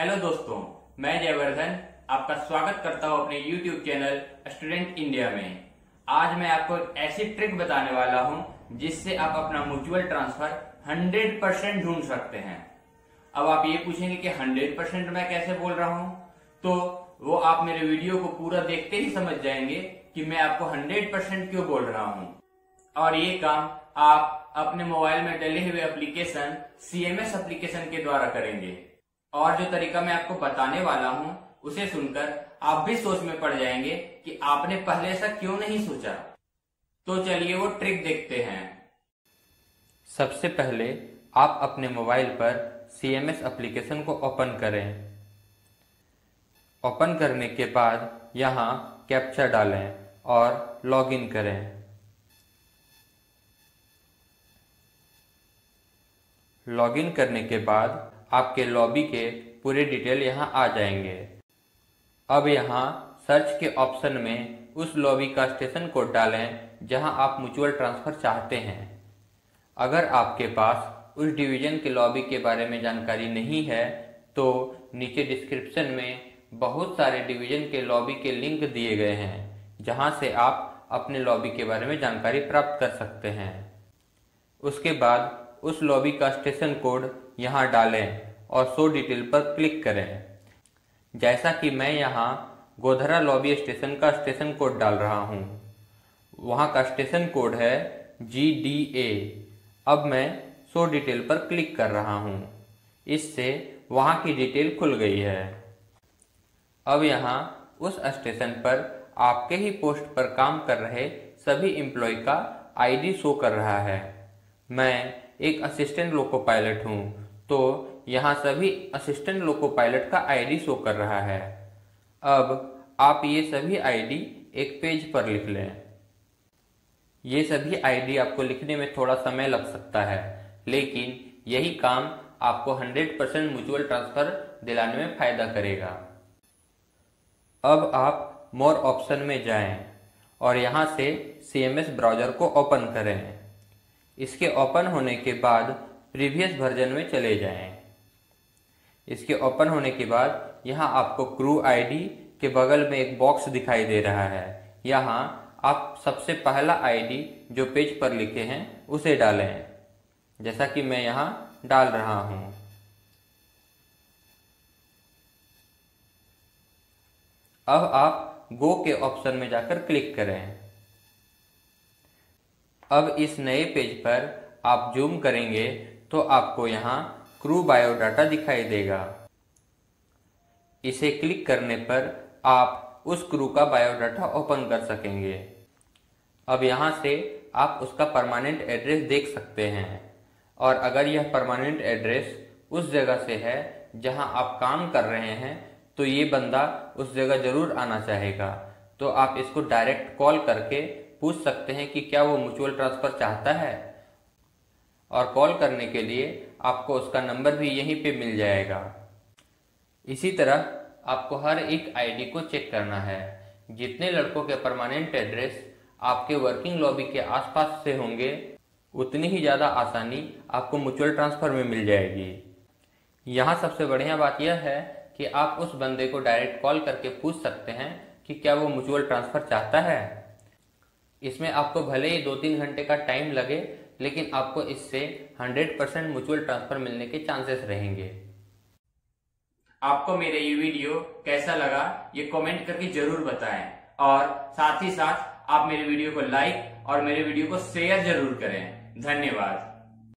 Hello दोस्तों, मैं जयवर्धन आपका स्वागत करता हूं अपने YouTube चैनल स्टूडेंट इंडिया में। आज मैं आपको ऐसी ट्रिक बताने वाला हूं जिससे आप अपना म्यूचुअल ट्रांसफर 100% ढूंढ सकते हैं। अब आप ये पूछेंगे कि 100% मैं कैसे बोल रहा हूं, तो वो आप मेरे वीडियो को पूरा देखते ही समझ जाएंगे कि मैं आपको 100% क्यों बोल रहा हूँ। और ये काम आप अपने मोबाइल में डले हुए एप्लीकेशन CMS एप्लीकेशन के द्वारा करेंगे। और जो तरीका मैं आपको बताने वाला हूँ उसे सुनकर आप भी सोच में पड़ जाएंगे कि आपने पहले ऐसा क्यों नहीं सोचा। तो चलिए वो ट्रिक देखते हैं। सबसे पहले आप अपने मोबाइल पर CMS एप्लीकेशन को ओपन करें। ओपन करने के बाद यहाँ कैप्चा डालें और लॉगिन करें। लॉगिन करने के बाद आपके लॉबी के पूरे डिटेल यहाँ आ जाएंगे। अब यहाँ सर्च के ऑप्शन में उस लॉबी का स्टेशन कोड डालें जहाँ आप म्यूचुअल ट्रांसफ़र चाहते हैं। अगर आपके पास उस डिवीज़न के लॉबी के बारे में जानकारी नहीं है तो नीचे डिस्क्रिप्शन में बहुत सारे डिवीज़न के लॉबी के लिंक दिए गए हैं जहाँ से आप अपने लॉबी के बारे में जानकारी प्राप्त कर सकते हैं। उसके बाद उस लॉबी का स्टेशन कोड यहाँ डालें और शो डिटेल पर क्लिक करें। जैसा कि मैं यहाँ गोधरा लॉबी स्टेशन का स्टेशन कोड डाल रहा हूँ, वहाँ का स्टेशन कोड है GDA। अब मैं शो डिटेल पर क्लिक कर रहा हूँ, इससे वहाँ की डिटेल खुल गई है। अब यहाँ उस स्टेशन पर आपके ही पोस्ट पर काम कर रहे सभी एम्प्लॉय का ID शो कर रहा है। मैं एक असिस्टेंट लोको पायलट हूँ तो यहाँ सभी असिस्टेंट लोको पायलट का ID शो कर रहा है। अब आप ये सभी ID एक पेज पर लिख लें। ये सभी ID आपको लिखने में थोड़ा समय लग सकता है, लेकिन यही काम आपको 100% म्यूचुअल ट्रांसफ़र दिलाने में फ़ायदा करेगा। अब आप मोर ऑप्शन में जाएं और यहाँ से CMS ब्राउज़र को ओपन करें। इसके ओपन होने के बाद प्रीवियस वर्जन में चले जाएं। इसके ओपन होने के बाद यहाँ आपको क्रू ID के बगल में एक बॉक्स दिखाई दे रहा है। यहाँ आप सबसे पहला ID जो पेज पर लिखे हैं उसे डालें, जैसा कि मैं यहाँ डाल रहा हूँ। अब आप गो के ऑप्शन में जाकर क्लिक करें। अब इस नए पेज पर आप जूम करेंगे तो आपको यहाँ क्रू बायोडाटा दिखाई देगा। इसे क्लिक करने पर आप उस क्रू का बायोडाटा ओपन कर सकेंगे। अब यहाँ से आप उसका परमानेंट एड्रेस देख सकते हैं, और अगर यह परमानेंट एड्रेस उस जगह से है जहाँ आप काम कर रहे हैं तो ये बंदा उस जगह ज़रूर आना चाहेगा। तो आप इसको डायरेक्ट कॉल करके पूछ सकते हैं कि क्या वो म्यूचुअल ट्रांसफ़र चाहता है, और कॉल करने के लिए आपको उसका नंबर भी यहीं पे मिल जाएगा। इसी तरह आपको हर एक ID को चेक करना है। जितने लड़कों के परमानेंट एड्रेस आपके वर्किंग लॉबी के आसपास से होंगे उतनी ही ज़्यादा आसानी आपको म्यूचुअल ट्रांसफ़र में मिल जाएगी। यहाँ सबसे बढ़िया बात यह है कि आप उस बंदे को डायरेक्ट कॉल करके पूछ सकते हैं कि क्या वो म्यूचुअल ट्रांसफ़र चाहता है। इसमें आपको भले ही 2-3 घंटे का टाइम लगे, लेकिन आपको इससे 100% म्यूचुअल ट्रांसफ़र मिलने के चांसेस रहेंगे। आपको मेरे ये वीडियो कैसा लगा ये कमेंट करके जरूर बताएं, और साथ ही साथ आप मेरे वीडियो को लाइक और मेरे वीडियो को शेयर जरूर करें। धन्यवाद।